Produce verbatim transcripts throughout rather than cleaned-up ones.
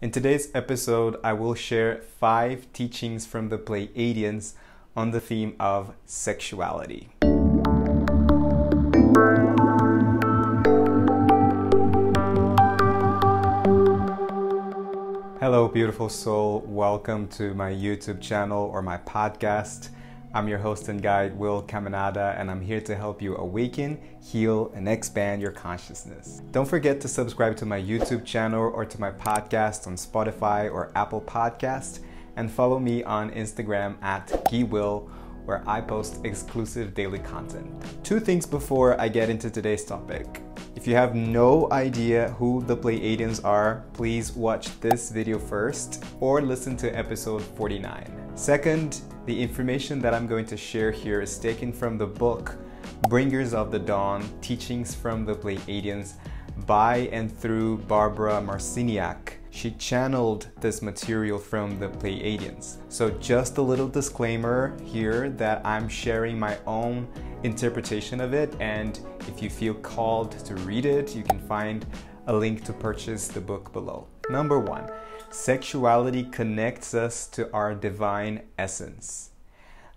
In today's episode, I will share five teachings from the Pleiadians on the theme of sexuality. Hello, beautiful soul. Welcome to my YouTube channel or my podcast. I'm your host and guide, Will Caminada, and I'm here to help you awaken, heal, and expand your consciousness. Don't forget to subscribe to my YouTube channel or to my podcast on Spotify or Apple Podcast, and follow me on Instagram at GeeWill, where I post exclusive daily content. Two things before I get into today's topic. If you have no idea who the Pleiadians are, please watch this video first or listen to episode forty-nine. Second, the information that I'm going to share here is taken from the book Bringers of the Dawn, Teachings from the Pleiadians by and through Barbara Marciniak. She channeled this material from the Pleiadians. So just a little disclaimer here that I'm sharing my own interpretation of it, and if you feel called to read it, you can find a link to purchase the book below. Number one. Sexuality connects us to our divine essence.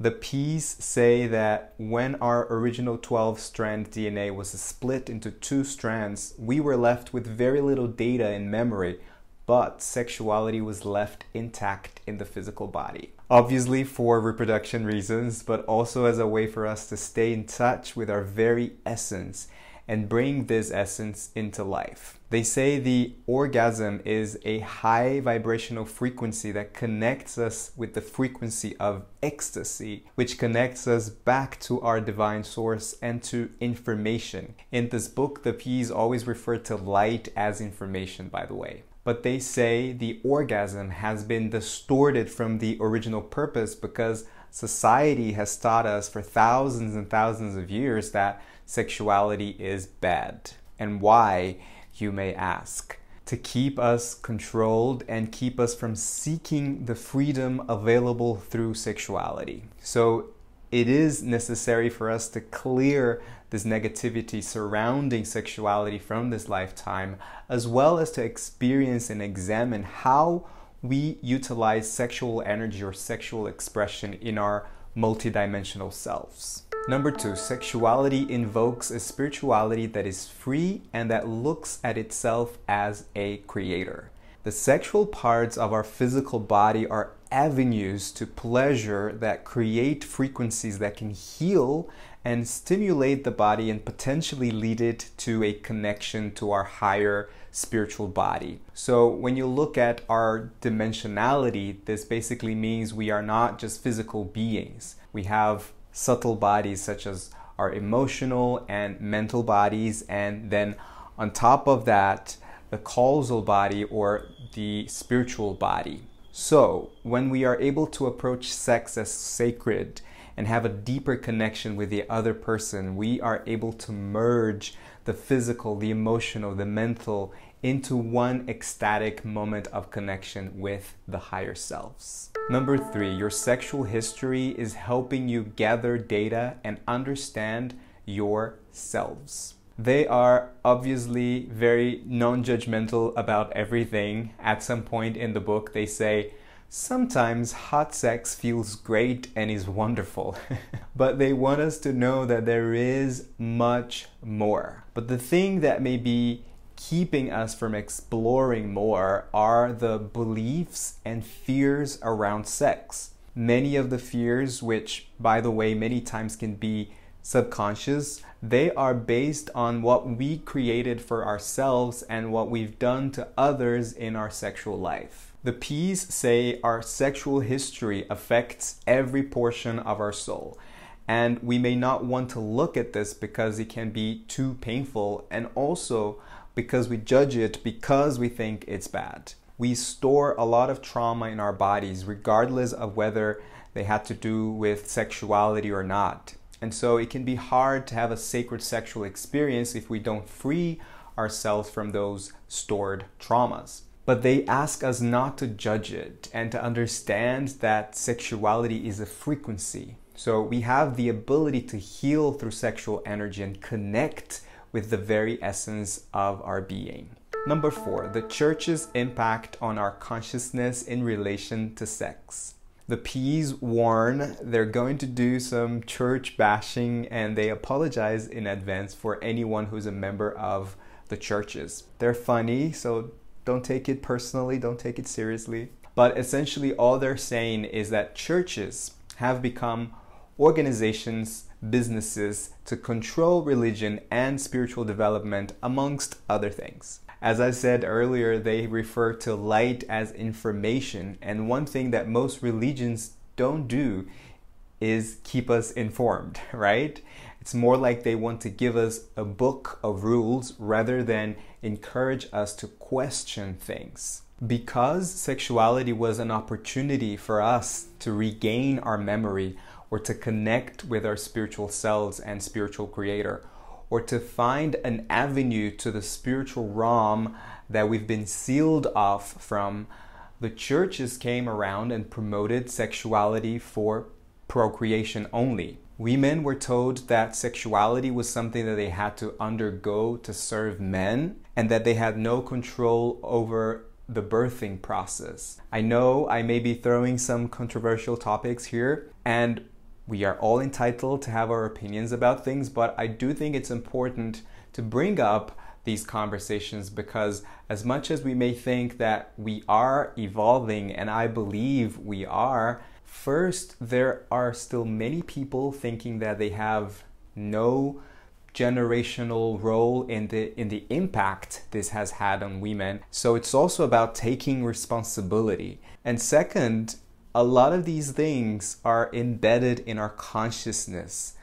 The P's say that when our original twelve strand D N A was split into two strands, we were left with very little data and memory, but sexuality was left intact in the physical body. Obviously for reproduction reasons, but also as a way for us to stay in touch with our very essence and bring this essence into life. They say the orgasm is a high vibrational frequency that connects us with the frequency of ecstasy, which connects us back to our divine source and to information. In this book, the P's always refer to light as information, by the way. But they say the orgasm has been distorted from the original purpose because society has taught us for thousands and thousands of years that sexuality is bad. And why, you may ask? To keep us controlled and keep us from seeking the freedom available through sexuality. So it is necessary for us to clear this negativity surrounding sexuality from this lifetime, as well as to experience and examine how we utilize sexual energy or sexual expression in our multidimensional selves. Number two, sexuality invokes a spirituality that is free and that looks at itself as a creator. The sexual parts of our physical body are avenues to pleasure that create frequencies that can heal and stimulate the body and potentially lead it to a connection to our higher spiritual body. So when you look at our dimensionality, this basically means we are not just physical beings. We have subtle bodies such as our emotional and mental bodies, and then on top of that, the causal body or the spiritual body. So when we are able to approach sex as sacred and have a deeper connection with the other person, we are able to merge the physical, the emotional, the mental into one ecstatic moment of connection with the higher selves. Number three, your sexual history is helping you gather data and understand yourselves. They are obviously very non-judgmental about everything. At some point in the book, they say, sometimes hot sex feels great and is wonderful. But they want us to know that there is much more. But the thing that may be keeping us from exploring more are the beliefs and fears around sex. Many of the fears, which, by the way, many times can be subconscious, they are based on what we created for ourselves and what we've done to others in our sexual life. The P's say our sexual history affects every portion of our soul, and we may not want to look at this because it can be too painful, and also because we judge it because we think it's bad. We store a lot of trauma in our bodies regardless of whether they had to do with sexuality or not. And so it can be hard to have a sacred sexual experience if we don't free ourselves from those stored traumas. But they ask us not to judge it and to understand that sexuality is a frequency. So we have the ability to heal through sexual energy and connect with the very essence of our being. Number four, the Church's impact on our consciousness in relation to sex. The P's warn they're going to do some church bashing, and they apologize in advance for anyone who's a member of the churches. They're funny, so don't take it personally, don't take it seriously. But essentially all they're saying is that churches have become organizations, businesses to control religion and spiritual development, amongst other things. As I said earlier, they refer to light as information, and one thing that most religions don't do is keep us informed, right? It's more like they want to give us a book of rules rather than encourage us to question things. Because sexuality was an opportunity for us to regain our memory, or to connect with our spiritual selves and spiritual creator, or to find an avenue to the spiritual realm that we've been sealed off from, the churches came around and promoted sexuality for procreation only. Women were told that sexuality was something that they had to undergo to serve men, and that they had no control over the birthing process. I know I may be throwing some controversial topics here, and we are all entitled to have our opinions about things, but I do think it's important to bring up these conversations, because as much as we may think that we are evolving, and I believe we are, first, there are still many people thinking that they have no generational role in the in the impact this has had on women. So it's also about taking responsibility. And second, a lot of these things are embedded in our consciousness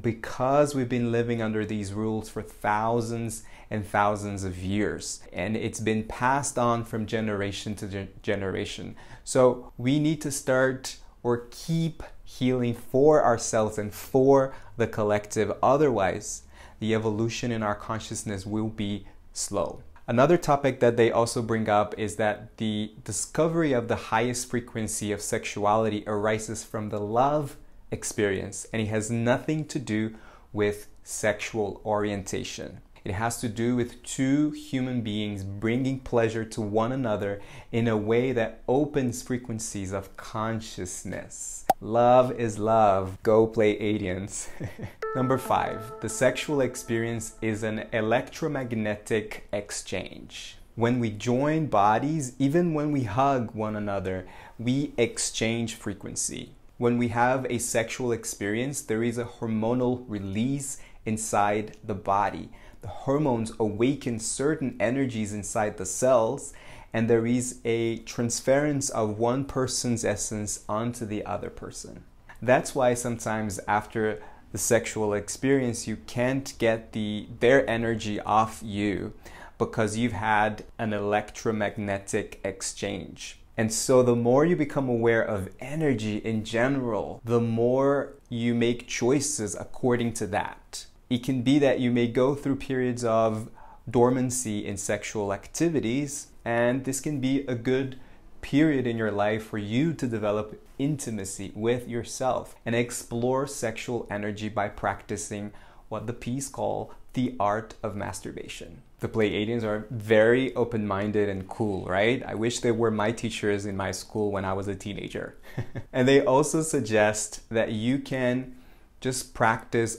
because we've been living under these rules for thousands and thousands of years, and it's been passed on from generation to gen generation. So we need to start or keep healing for ourselves and for the collective. Otherwise, the evolution in our consciousness will be slow. Another topic that they also bring up is that the discovery of the highest frequency of sexuality arises from the love experience, and it has nothing to do with sexual orientation. It has to do with two human beings bringing pleasure to one another in a way that opens frequencies of consciousness. Love is love. Go Pleiadians. Number five, the sexual experience is an electromagnetic exchange. When we join bodies, even when we hug one another, we exchange frequency. When we have a sexual experience, there is a hormonal release inside the body. The hormones awaken certain energies inside the cells, and there is a transference of one person's essence onto the other person. That's why sometimes after the sexual experience, you can't get the their energy off you, because you've had an electromagnetic exchange. And so the more you become aware of energy in general, the more you make choices according to that. It can be that you may go through periods of dormancy in sexual activities, and this can be a good period in your life for you to develop intimacy with yourself and explore sexual energy by practicing what the P's call the art of masturbation. The Pleiadians are very open-minded and cool, right? I wish they were my teachers in my school when I was a teenager. And they also suggest that you can just practice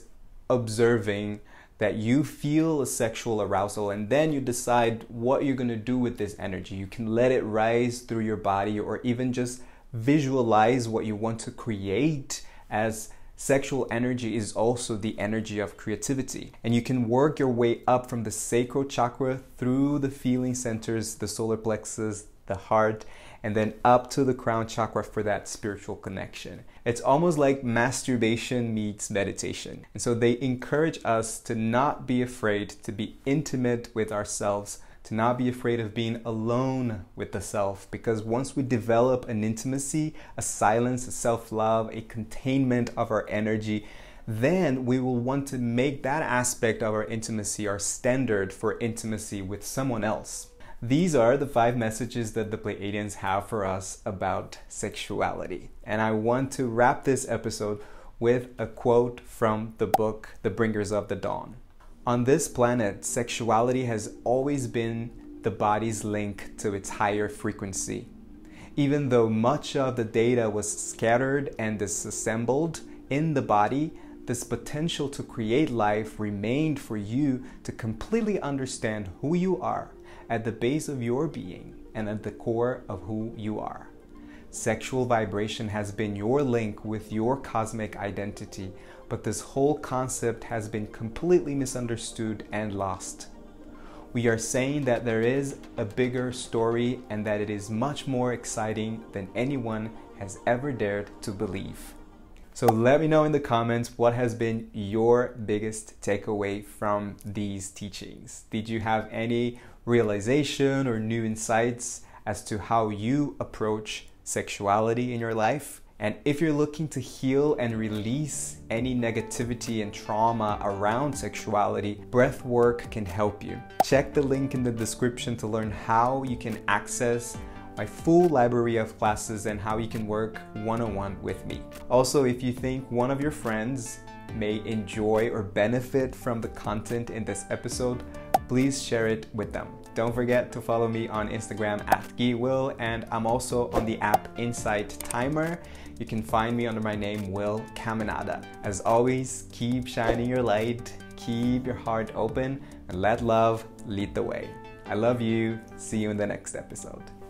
observing that you feel a sexual arousal, and then you decide what you're going to do with this energy. You can let it rise through your body, or even just visualize what you want to create, as sexual energy is also the energy of creativity. And you can work your way up from the sacral chakra through the feeling centers, the solar plexus, the heart, and then up to the crown chakra for that spiritual connection. It's almost like masturbation meets meditation. And so they encourage us to not be afraid to be intimate with ourselves, to not be afraid of being alone with the self, because once we develop an intimacy, a silence, a self-love, a containment of our energy, then we will want to make that aspect of our intimacy our standard for intimacy with someone else. These are the five messages that the Pleiadians have for us about sexuality. And I want to wrap this episode with a quote from the book, The Bringers of the Dawn. On this planet, sexuality has always been the body's link to its higher frequency. Even though much of the data was scattered and disassembled in the body, this potential to create life remained for you to completely understand who you are at the base of your being and at the core of who you are. Sexual vibration has been your link with your cosmic identity, but this whole concept has been completely misunderstood and lost. We are saying that there is a bigger story and that it is much more exciting than anyone has ever dared to believe. So let me know in the comments what has been your biggest takeaway from these teachings. Did you have any realization or new insights as to how you approach sexuality in your life? And if you're looking to heal and release any negativity and trauma around sexuality, breath work can help you. Check the link in the description to learn how you can access my full library of classes and how you can work one-on-one with me. Also, if you think one of your friends may enjoy or benefit from the content in this episode, please share it with them. Don't forget to follow me on Instagram at GuiWill, and I'm also on the app Insight Timer. You can find me under my name, Will Caminada. As always, keep shining your light, keep your heart open, and let love lead the way. I love you. See you in the next episode.